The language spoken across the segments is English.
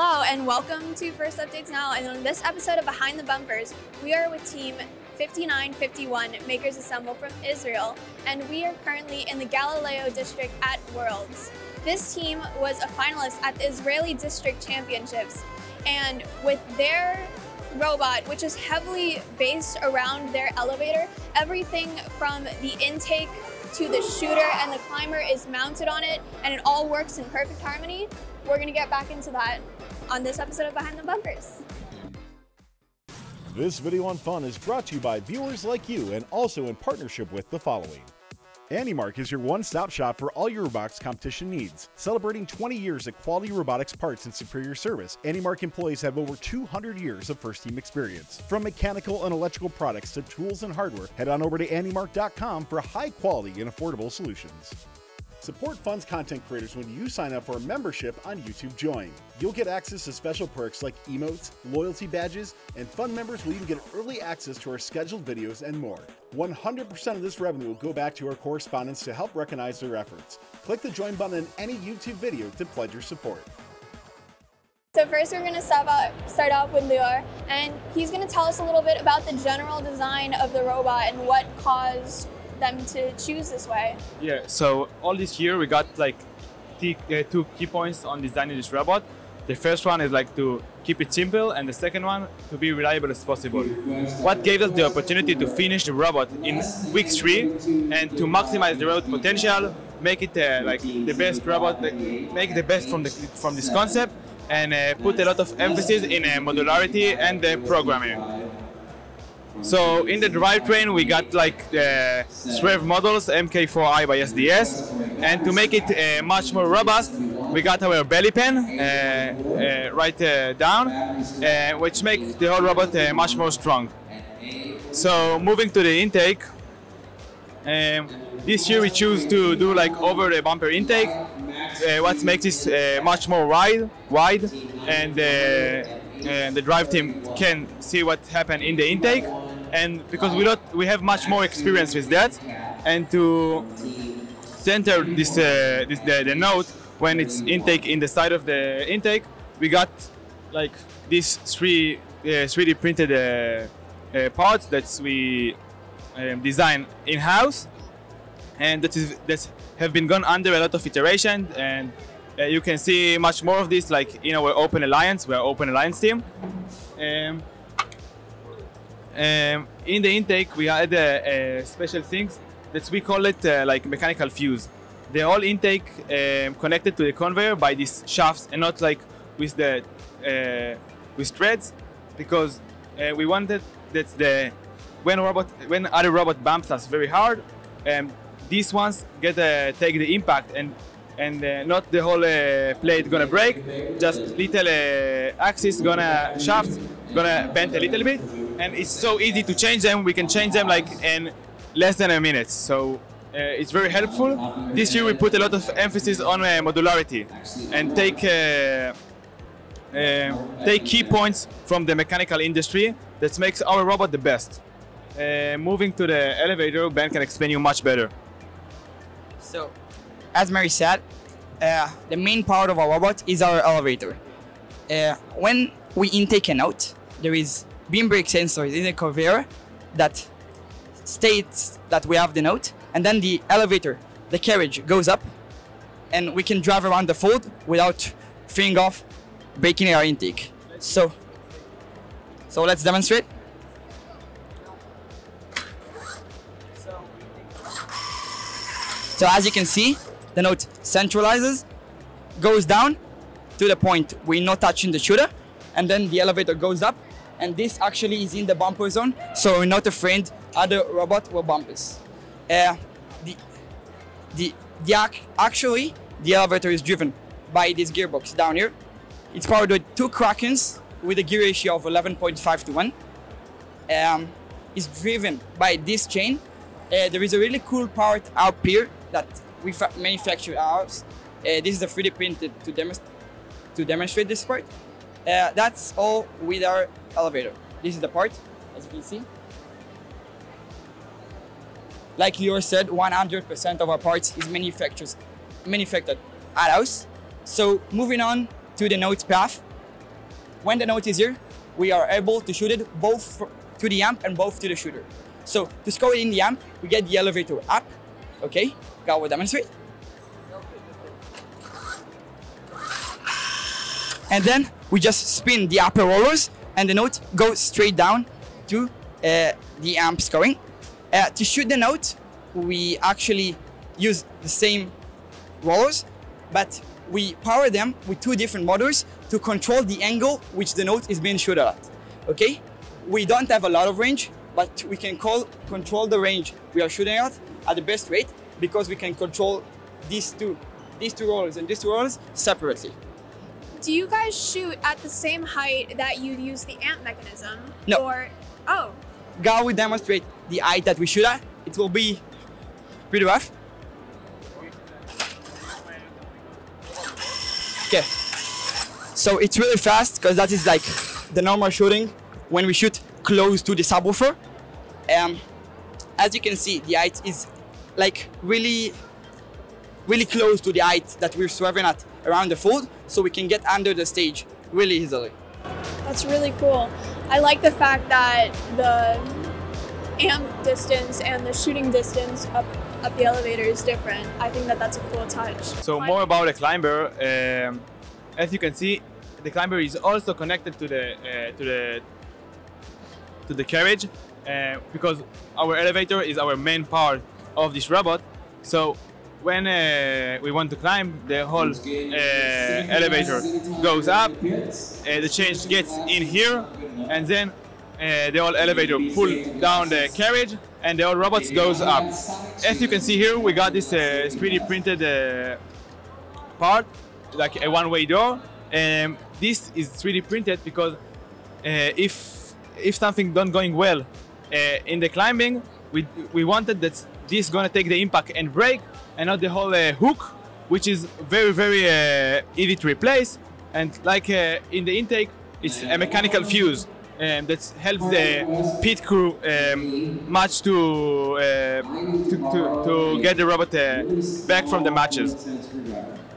Hello and welcome to First Updates Now, and on this episode of Behind the Bumpers, we are with Team 5951 Makers Assemble from Israel, and we are currently in the Galileo district at Worlds. This team was a finalist at the Israeli District Championships, and with their robot, which is heavily based around their elevator, everything from the intake to the shooter and the climber is mounted on it, and it all works in perfect harmony. We're going to get back into that on this episode of Behind the Bumpers. This video on fun is brought to you by viewers like you and also in partnership with the following. AndyMark is your one-stop shop for all your robotics competition needs. Celebrating 20 years of quality robotics parts and superior service, AndyMark employees have over 200 years of first-team experience. From mechanical and electrical products to tools and hardware, head on over to andymark.com for high-quality and affordable solutions. Support Fun's content creators when you sign up for a membership on YouTube Join. You'll get access to special perks like emotes, loyalty badges, and Fun members will even get early access to our scheduled videos and more. 100% of this revenue will go back to our correspondents to help recognize their efforts. Click the Join button in any YouTube video to pledge your support. So first we're going to start off with Lior, and he's going to tell us a little bit about the general design of the robot and what caused them to choose this way. Yeah, so all this year we got like two key points on designing this robot. The first one is like to keep it simple, and the second one to be reliable as possible. What gave us the opportunity to finish the robot in week 3 and to maximize the robot potential, make it like the best robot, make the best from this concept, and put a lot of emphasis in modularity and programming. So in the drivetrain we got like the swerve models MK4i by SDS, and to make it much more robust we got our belly pan down, which makes the whole robot much more strong. So moving to the intake, this year we choose to do like over the bumper intake, what makes this much more wide, and the drive team can see what happened in the intake, and because we have much more experience with that, and to center this, the note when it's intake in the side of the intake, we got like these three 3D printed parts that we design in-house, and that have been gone under a lot of iteration, and you can see much more of this like in our Open Alliance. We're Open Alliance team. In the intake we had special things that we call it like mechanical fuse. The whole intake connected to the conveyor by these shafts and not like with the with threads, because we wanted that when other robot bumps us very hard, these ones take the impact and not the whole plate gonna break, just little axis gonna shafts gonna bend a little bit, and it's so easy to change them. We can change them like in less than a minute, so it's very helpful. This year we put a lot of emphasis on modularity and take key points from the mechanical industry that makes our robot the best. Moving to the elevator, Ben can explain you much better. So, as Mary said, the main part of our robot is our elevator. When we intake and out, there is beam brake sensors in the conveyor that states that we have the note, and then the elevator, the carriage goes up, and we can drive around the fold without fearing of breaking our intake. So let's demonstrate. So as you can see, the note centralizes, goes down to the point we're not touching the shooter, and then the elevator goes up, and this actually is in the bumper zone, so we're not afraid other robot will bump us. Actually, the elevator is driven by this gearbox down here. It's powered with 2 Krakens with a gear ratio of 11.5:1. It's driven by this chain. There is a really cool part up here that we manufacture ours. This is a 3D printed to demonstrate this part. That's all with our elevator. This is the part, as you can see. Like Lior said, 100% of our parts is manufactured at house. So moving on to the note path, when the note is here, we are able to shoot it both to the amp and both to the shooter. So to score it in the amp, we get the elevator up. Okay, I will demonstrate. And then we just spin the upper rollers and the note goes straight down to the amp scoring. To shoot the note, we actually use the same rollers, but we power them with two different motors to control the angle which the note is being shot at. Okay? We don't have a lot of range, but we can control the range we are shooting at the best rate because we can control these two rollers and these two rollers separately. Do you guys shoot at the same height that you use the amp mechanism? No. Or, oh. Gal will demonstrate the height that we shoot at. It will be pretty rough. Okay. So it's really fast because that is like the normal shooting when we shoot close to the subwoofer. As you can see, the height is like really close to the height that we're swerving at around the fold, so we can get under the stage really easily. That's really cool. I like the fact that the amp distance and the shooting distance up the elevator is different. I think that that's a cool touch. So more about the climber. As you can see, the climber is also connected to the carriage because our elevator is our main part of this robot. So when we want to climb, the whole elevator goes up, the change gets in here, and then the whole elevator pulls down the carriage and the whole robot goes up. As you can see here, we got this 3D printed part, like a one-way door. This is 3D printed because if something don't going well in the climbing, we wanted that this gonna take the impact and break, and not the whole hook, which is very, very easy to replace. And like in the intake, it's a mechanical fuse that helps the pit crew much to get the robot back from the matches.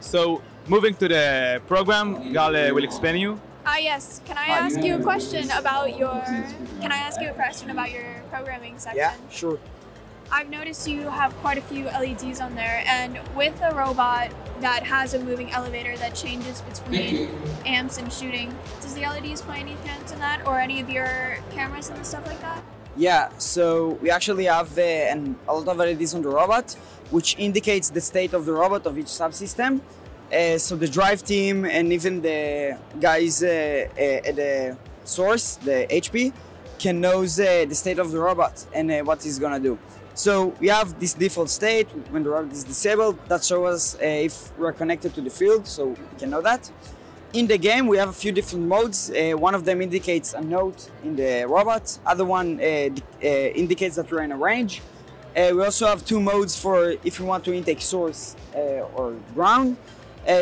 So moving to the program, Gal will explain you. Yes. Can I ask you a question about your programming section? Yeah, sure. I've noticed you have quite a few LEDs on there, and with a robot that has a moving elevator that changes between amps and shooting, does the LEDs play any hands in that, or any of your cameras and stuff like that? Yeah, so we actually have a lot of LEDs on the robot, which indicates the state of the robot of each subsystem. So the drive team and even the guys at the source, the HP, can know the state of the robot and what he's gonna do. So we have this default state when the robot is disabled that shows us if we're connected to the field, so we can know that. In the game, we have a few different modes. One of them indicates a note in the robot. Other one indicates that we're in a range. We also have two modes for if you want to intake source or ground.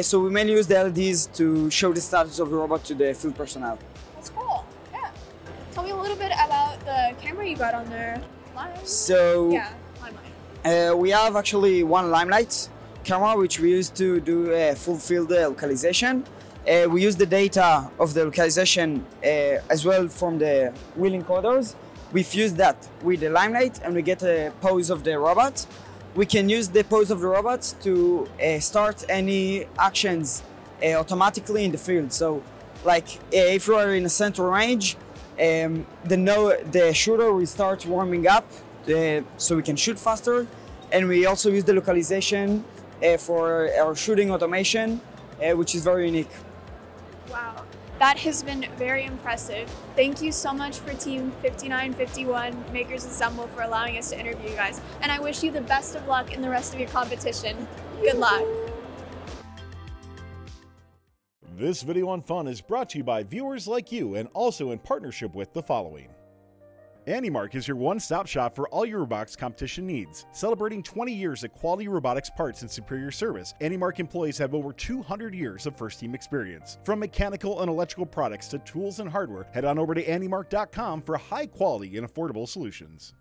So we mainly use the LEDs to show the status of the robot to the field personnel. That's cool, yeah. Tell me a little bit about the camera you got on there. So yeah, we have actually one Limelight camera which we use to do full field localization. We use the data of the localization as well from the wheel encoders. We fuse that with the Limelight and we get a pose of the robot. We can use the pose of the robot to start any actions automatically in the field. So like if you are in a central range, the shooter will start warming up so we can shoot faster, and we also use the localization for our shooting automation, which is very unique. Wow, that has been very impressive. Thank you so much for Team 5951 Makers Assemble for allowing us to interview you guys, and I wish you the best of luck in the rest of your competition. Good luck. This video on fun is brought to you by viewers like you and also in partnership with the following. AndyMark is your one-stop shop for all your robotics competition needs. Celebrating 20 years of quality robotics parts and superior service, AndyMark employees have over 200 years of first-team experience. From mechanical and electrical products to tools and hardware, head on over to AndyMark.com for high-quality and affordable solutions.